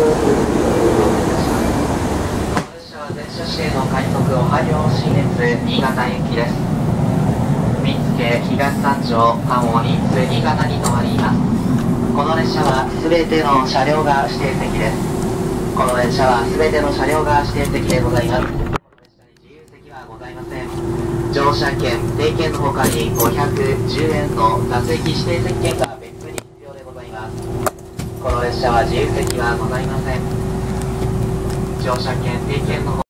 乗車券、定券のほかに510円の座席指定席券が別途に必要でございます。この列車は自由席はございません。乗車券、定券のほか